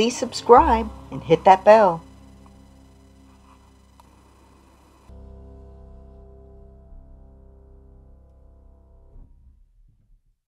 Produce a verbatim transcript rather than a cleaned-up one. Please subscribe and hit that bell.